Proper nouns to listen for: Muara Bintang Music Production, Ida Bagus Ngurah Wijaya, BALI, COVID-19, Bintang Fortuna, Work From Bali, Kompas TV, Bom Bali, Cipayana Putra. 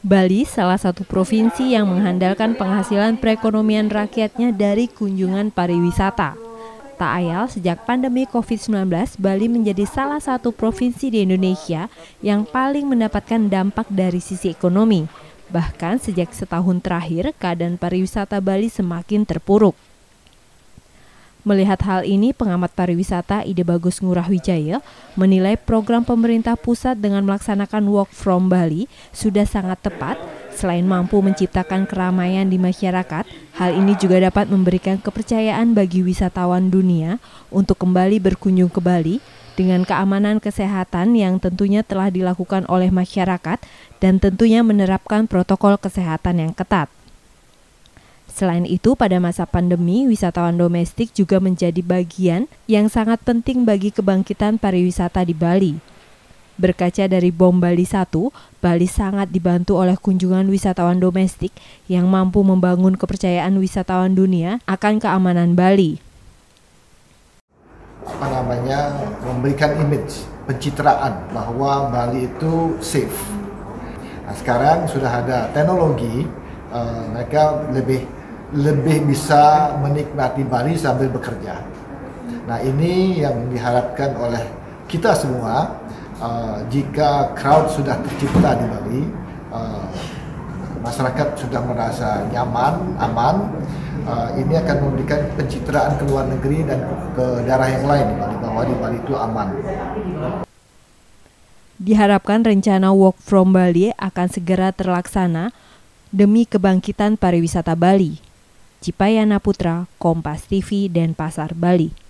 Bali salah satu provinsi yang mengandalkan penghasilan perekonomian rakyatnya dari kunjungan pariwisata. Tak ayal, sejak pandemi COVID-19, Bali menjadi salah satu provinsi di Indonesia yang paling mendapatkan dampak dari sisi ekonomi. Bahkan sejak setahun terakhir, keadaan pariwisata Bali semakin terpuruk. Melihat hal ini, pengamat pariwisata Ida Bagus Ngurah Wijaya menilai program pemerintah pusat dengan melaksanakan Work From Bali sudah sangat tepat. Selain mampu menciptakan keramaian di masyarakat, hal ini juga dapat memberikan kepercayaan bagi wisatawan dunia untuk kembali berkunjung ke Bali dengan keamanan kesehatan yang tentunya telah dilakukan oleh masyarakat dan tentunya menerapkan protokol kesehatan yang ketat. Selain itu, pada masa pandemi, wisatawan domestik juga menjadi bagian yang sangat penting bagi kebangkitan pariwisata di Bali. Berkaca dari Bom Bali 1, Bali sangat dibantu oleh kunjungan wisatawan domestik yang mampu membangun kepercayaan wisatawan dunia akan keamanan Bali. Memberikan image, pencitraan bahwa Bali itu safe. Nah, sekarang sudah ada teknologi, mereka lebih bisa menikmati Bali sambil bekerja. Nah, ini yang diharapkan oleh kita semua. Jika crowd sudah tercipta di Bali, masyarakat sudah merasa nyaman, aman, ini akan memberikan pencitraan ke luar negeri dan ke daerah yang lain bahwa di Bali itu aman. Diharapkan rencana Work From Bali akan segera terlaksana demi kebangkitan pariwisata Bali. Cipayana Putra, Kompas TV, Denpasar, Bali.